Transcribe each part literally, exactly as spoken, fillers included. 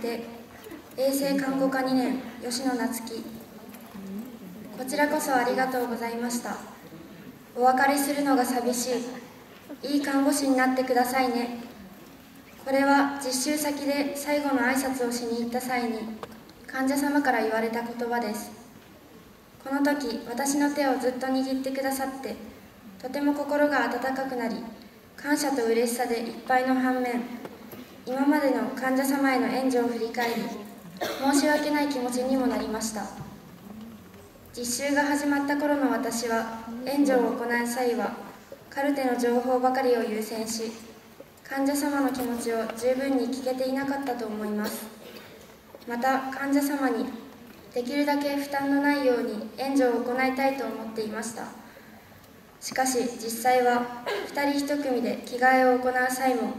て衛生看護科にねん吉野夏樹、こちらこそありがとうございました。お別れするのが寂しい。いい看護師になってくださいね。これは実習先で最後の挨拶をしに行った際に患者様から言われた言葉です。この時私の手をずっと握ってくださって、とても心が温かくなり、感謝と嬉しさでいっぱいの反面、今までの患者様への援助を振り返り、申し訳ない気持ちにもなりました。実習が始まった頃の私は、援助を行う際はカルテの情報ばかりを優先し、患者様の気持ちを十分に聞けていなかったと思います。また患者様にできるだけ負担のないように援助を行いたいと思っていました。しかし実際はふたりひとくみで着替えを行う際も、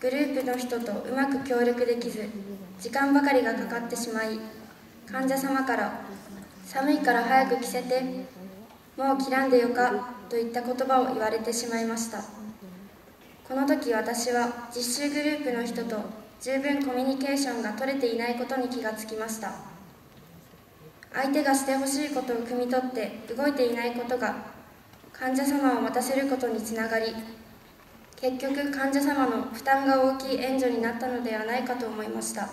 グループの人とうまく協力できず、時間ばかりがかかってしまい、患者様から「寒いから早く着せて」「もう着らんでよか」といった言葉を言われてしまいました。この時私は実習グループの人と十分コミュニケーションが取れていないことに気がつきました。相手がしてほしいことを汲み取って動いていないことが、患者様を待たせることにつながり、結局患者様の負担が大きい援助になったのではないかと思いました。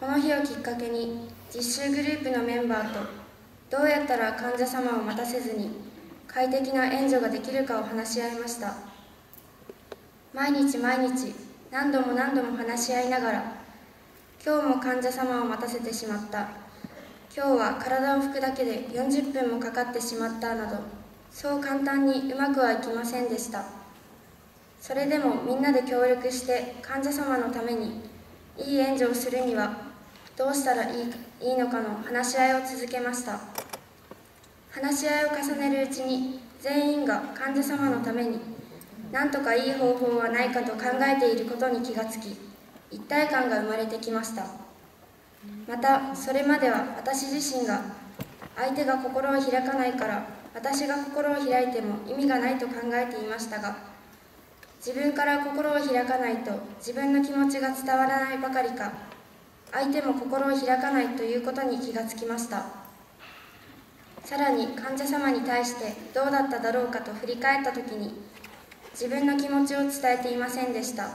この日をきっかけに実習グループのメンバーと、どうやったら患者様を待たせずに快適な援助ができるかを話し合いました。毎日毎日何度も何度も話し合いながら、今日も患者様を待たせてしまった、今日は体を拭くだけでよんじゅっぷんもかかってしまったなど、そう簡単にうまくはいきませんでした。それでもみんなで協力して患者様のためにいい援助をするにはどうしたらいい、いいのかの話し合いを続けました。話し合いを重ねるうちに全員が患者様のために何とかいい方法はないかと考えていることに気がつき、一体感が生まれてきました。またそれまでは私自身が相手が心を開かないから私が心を開いても意味がないと考えていましたが、自分から心を開かないと自分の気持ちが伝わらないばかりか、相手も心を開かないということに気がつきました。さらに患者様に対してどうだっただろうかと振り返った時に、自分の気持ちを伝えていませんでした。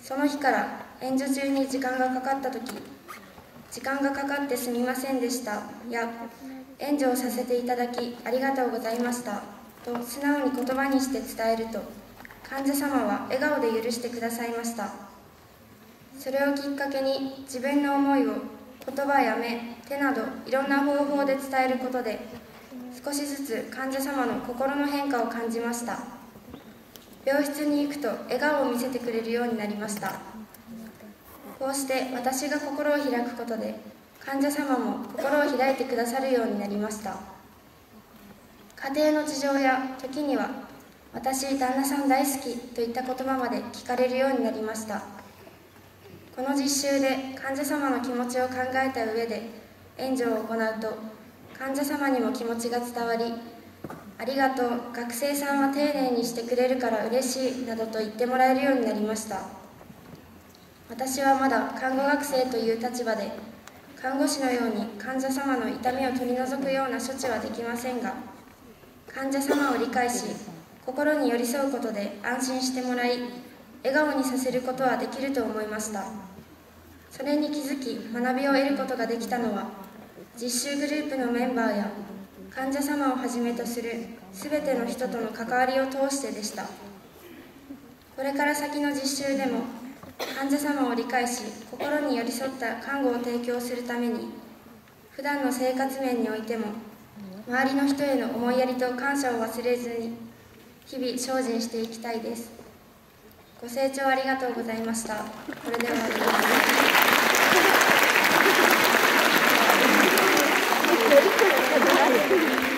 その日から援助中に時間がかかった時、時間がかかってすみませんでしたや、援助をさせていただきありがとうございましたと素直に言葉にして伝えると、患者様は笑顔で許してくださいました。それをきっかけに自分の思いを言葉や目、手などいろんな方法で伝えることで、少しずつ患者様の心の変化を感じました。病室に行くと笑顔を見せてくれるようになりました。こうして私が心を開くことで、患者様も心を開いてくださるようになりました。家庭の事情や時には「私旦那さん大好き」といった言葉まで聞かれるようになりました。この実習で患者様の気持ちを考えた上で援助を行うと、患者様にも気持ちが伝わり「ありがとう、学生さんは丁寧にしてくれるから嬉しい」などと言ってもらえるようになりました。私はまだ看護学生という立場で、看護師のように患者様の痛みを取り除くような処置はできませんが、患者様を理解し、心に寄り添うことで安心してもらい、笑顔にさせることはできると思いました。それに気づき、学びを得ることができたのは、実習グループのメンバーや、患者様をはじめとする全ての人との関わりを通してでした。これから先の実習でも、患者様を理解し、心に寄り添った看護を提供するために、普段の生活面においても、周りの人への思いやりと感謝を忘れずに、日々精進していきたいです。ご清聴ありがとうございました。これで終わりです。